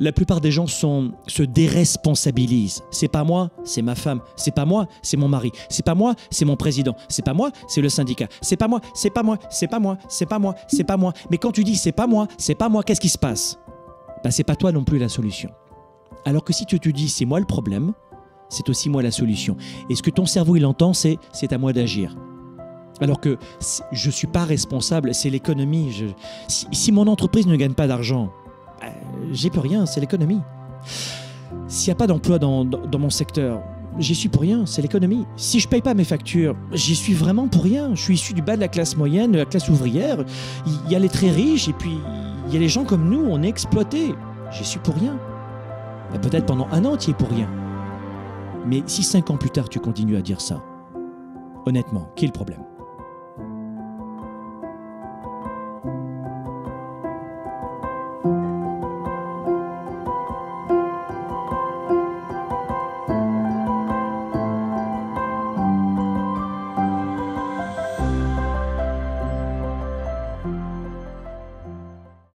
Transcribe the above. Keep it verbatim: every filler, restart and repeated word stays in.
La plupart des gens sont, se déresponsabilisent. C'est pas moi, c'est ma femme. C'est pas moi, c'est mon mari. C'est pas moi, c'est mon président. C'est pas moi, c'est le syndicat. C'est pas moi, c'est pas moi, c'est pas moi, c'est pas moi, c'est pas moi. Mais quand tu dis c'est pas moi, c'est pas moi, qu'est-ce qui se passe? Ben, c'est pas toi non plus la solution. Alors que si tu te dis c'est moi le problème, c'est aussi moi la solution. Et ce que ton cerveau il entend, c'est c'est à moi d'agir. Alors que je suis pas responsable, c'est l'économie. Je... Si, si mon entreprise ne gagne pas d'argent, j'y peux rien, c'est l'économie. S'il n'y a pas d'emploi dans, dans, dans mon secteur, j'y suis pour rien, c'est l'économie. Si je ne paye pas mes factures, j'y suis vraiment pour rien. Je suis issu du bas de la classe moyenne, de la classe ouvrière. Il y a les très riches et puis il y a les gens comme nous, on est exploités. J'y suis pour rien. Ben, peut-être pendant un an, tu y es pour rien. Mais si cinq ans plus tard, tu continues à dire ça, honnêtement, qui est le problème ?